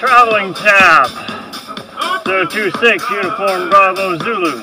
Traveling Tap, 026 Uniform Bravo Zulu.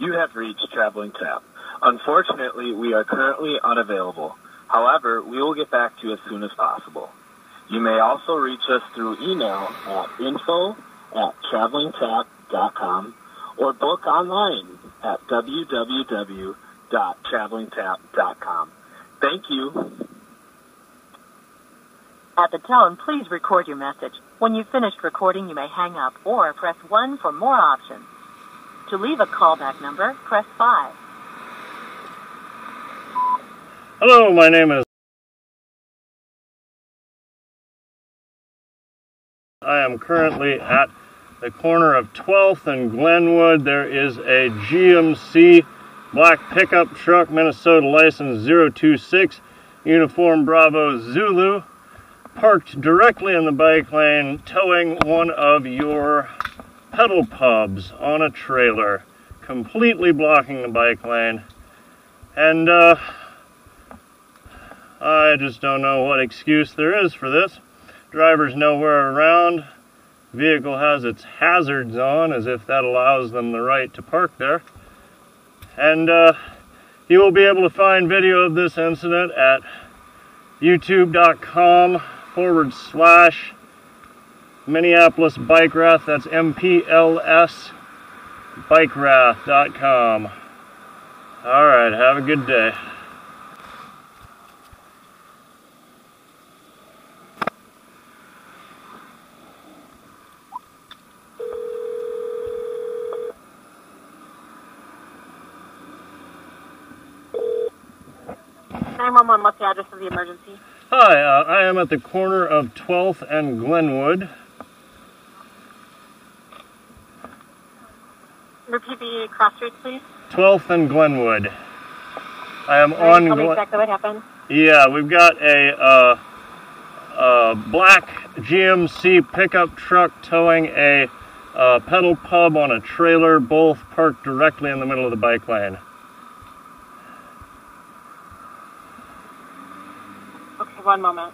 You have reached Traveling Tap. Unfortunately, we are currently unavailable. However, we will get back to you as soon as possible. You may also reach us through email at info@travelingtap.com or book online at www.travelingtap.com. Thank you. At the tone, please record your message. When you've finished recording, you may hang up or press 1 for more options. To leave a callback number, press 5. Hello, my name is... I am currently at the corner of 12th and Glenwood. There is a GMC black pickup truck, Minnesota license 026, Uniform Bravo Zulu, parked directly in the bike lane, towing one of your pedal pubs on a trailer, completely blocking the bike lane, and I just don't know what excuse there is for this. Driver's nowhere around, vehicle has its hazards on, as if that allows them the right to park there, and you will be able to find video of this incident at youtube.com/ Minneapolis Bike Wrath. That's MPLS Bike Wrath.com. All right, have a good day. What's the address of the emergency? Hi, I am at the corner of 12th and Glenwood. Repeat the cross street, please. 12th and Glenwood. I am on Glenwood. Exactly what happened? Yeah, we've got a black GMC pickup truck towing a pedal pub on a trailer, both parked directly in the middle of the bike lane. Okay, one moment.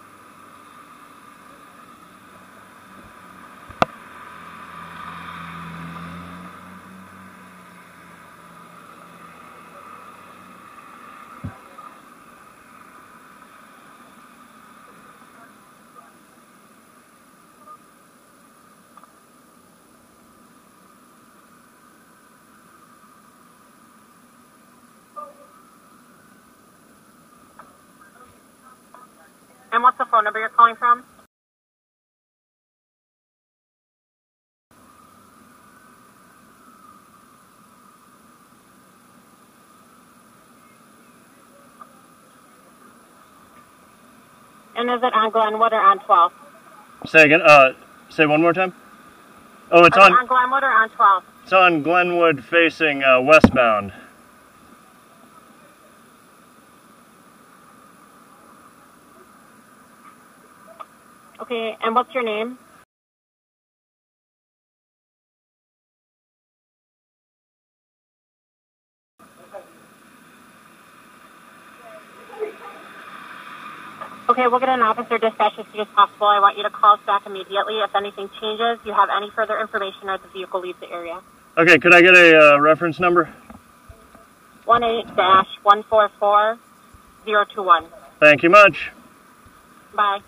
And what's the phone number you're calling from? And is it on Glenwood or on 12th? Say again, say one more time. Oh, it's on Glenwood or on 12th? It's on Glenwood facing westbound. Okay, and what's your name? Okay, we'll get an officer dispatched as soon as possible. I want you to call us back immediately. If anything changes, you have any further information or the vehicle leaves the area. Okay, could I get a reference number? 18-144-021. Thank you much. Bye.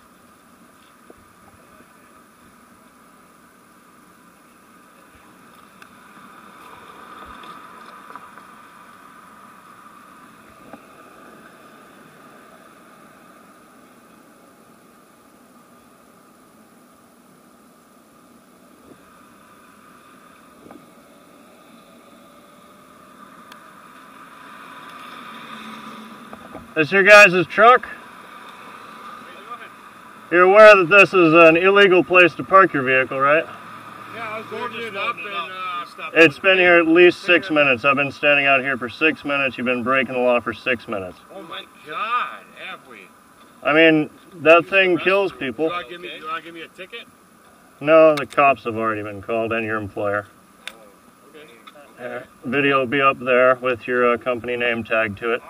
This your guys' truck? You're aware that this is an illegal place to park your vehicle, right? Yeah, I was loading it up and... It's been here at least 6 minutes. I've been standing out here for 6 minutes. You've been breaking the law for 6 minutes. Oh my God, have we? I mean, that thing kills people. Do I give me a ticket? No, the cops have already been called and your employer. Oh, okay. Video will be up there with your company name tag to it.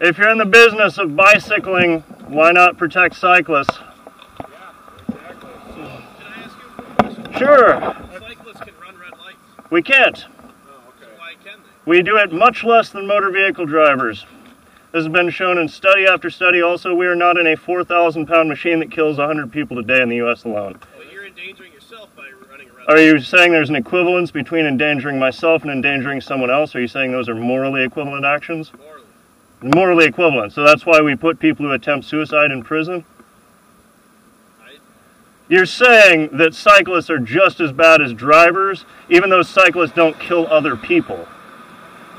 If you're in the business of bicycling, why not protect cyclists? Yeah, exactly. So, can I ask you a question? Sure. Cyclists can run red lights. We can't. Oh, okay. So why can they? We do it much less than motor vehicle drivers. This has been shown in study after study. Also, we are not in a 4,000-pound machine that kills 100 people today in the U.S. alone. Well, you're endangering yourself by running a red light. Are you saying there's an equivalence between endangering myself and endangering someone else? Are you saying those are morally equivalent actions? Morally equivalent, so that's why we put people who attempt suicide in prison. Right. You're saying that cyclists are just as bad as drivers, even though cyclists don't kill other people.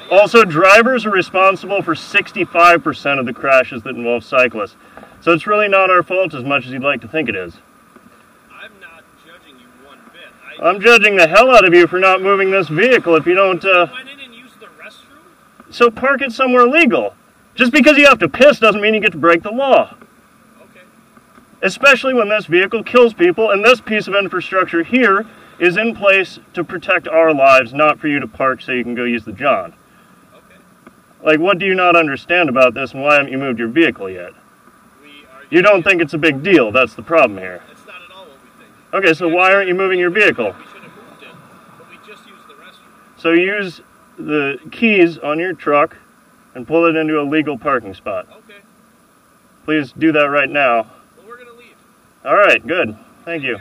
Also, drivers are responsible for 65% of the crashes that involve cyclists. So it's really not our fault as much as you'd like to think it is. I'm not judging you one bit. I'm judging the hell out of you for not moving this vehicle if you don't... I went in and used the restroom? So park it somewhere legal. Just because you have to piss doesn't mean you get to break the law. Okay. Especially when this vehicle kills people, and this piece of infrastructure here is in place to protect our lives, not for you to park so you can go use the John. Okay. Like, what do you not understand about this, and why haven't you moved your vehicle yet? You don't think it's a big deal. That's the problem here. That's not at all what we think. Okay, so why aren't you moving your vehicle? We should have moved it, but we just used the restroom. So use the keys on your truck and pull it into a legal parking spot. Okay. Please do that right now. Well, we're going to leave. All right, good. Thank you.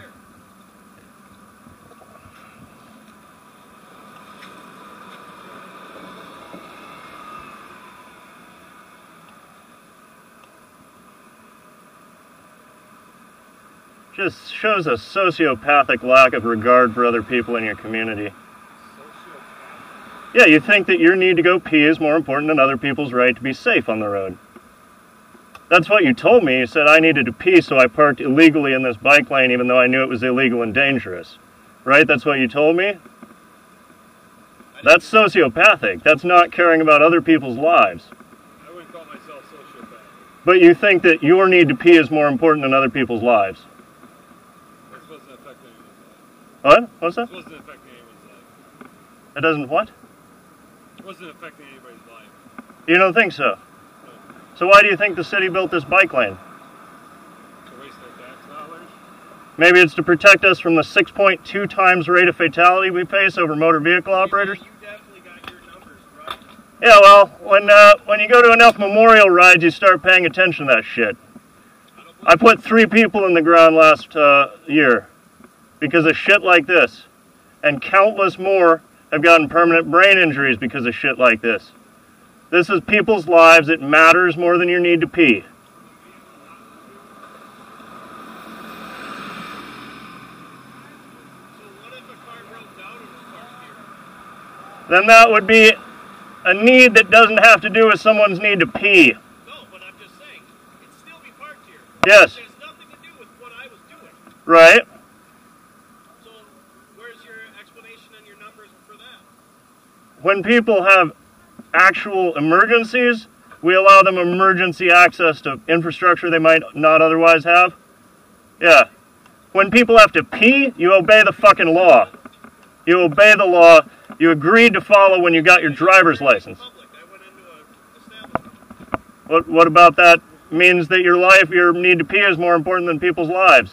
Just shows a sociopathic lack of regard for other people in your community. Yeah, you think that your need to go pee is more important than other people's right to be safe on the road. That's what you told me. You said I needed to pee, so I parked illegally in this bike lane even though I knew it was illegal and dangerous. Right? That's what you told me? That's sociopathic. That's not caring about other people's lives. I wouldn't call myself sociopathic. But you think that your need to pee is more important than other people's lives. This wasn't affecting anyone's life. What? What's that? This wasn't affecting anyone's life. It doesn't what? It wasn't affecting anybody's life. You don't think so? No. So why do you think the city built this bike lane? To waste their tax dollars? Maybe it's to protect us from the 6.2 times rate of fatality we face over motor vehicle operators? You definitely got your numbers right. Yeah, well, when you go to enough memorial rides, you start paying attention to that shit. I put 3 people in the ground last year because of shit like this, and countless more I've gotten permanent brain injuries because of shit like this. This is people's lives. It matters more than your need to pee. then that would be a need that doesn't have to do with someone's need to pee. No, but I'm just saying, it can still be parked here. Yes. There's nothing to do with what I was doing. Right. So where's your explanation and your numbers for that? When people have actual emergencies, we allow them emergency access to infrastructure they might not otherwise have. Yeah. When people have to pee, you obey the fucking law. You obey the law you agreed to follow when you got your driver's license. What about that means that your life, your need to pee is more important than people's lives?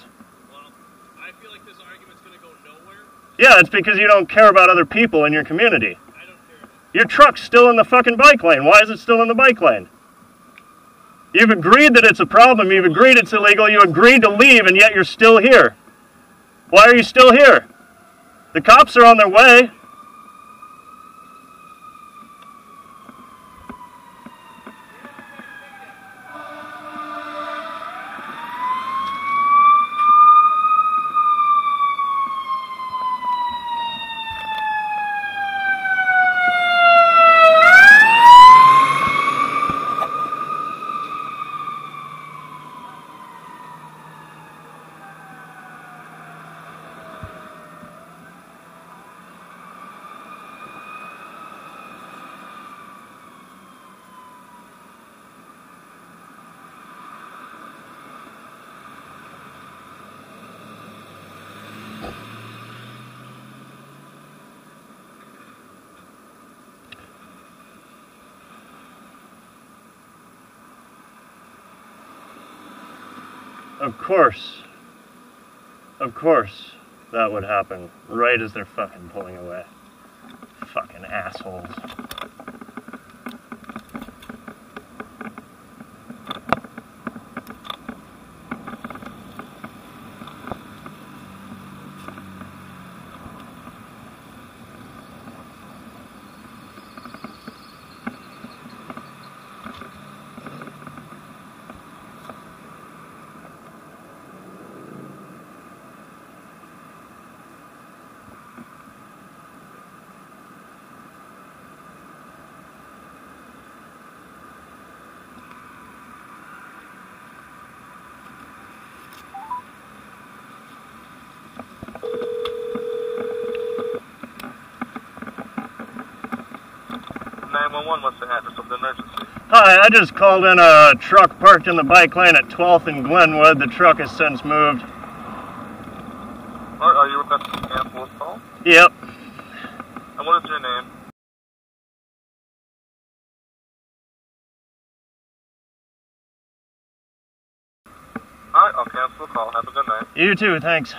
Well, I feel like this argument's going to go nowhere. Yeah, it's because you don't care about other people in your community. I don't care. Your truck's still in the fucking bike lane. Why is it still in the bike lane? You've agreed that it's a problem, you've agreed it's illegal, you agreed to leave, and yet you're still here. Why are you still here? The cops are on their way. Of course, that would happen right as they're fucking pulling away. Fucking assholes. What's the address of the emergency? Hi, I just called in a truck parked in the bike lane at 12th and Glenwood. The truck has since moved. Are you requesting an ambulance call? Yep. And what is your name? Alright, I'll cancel the call. Have a good night. You too, thanks.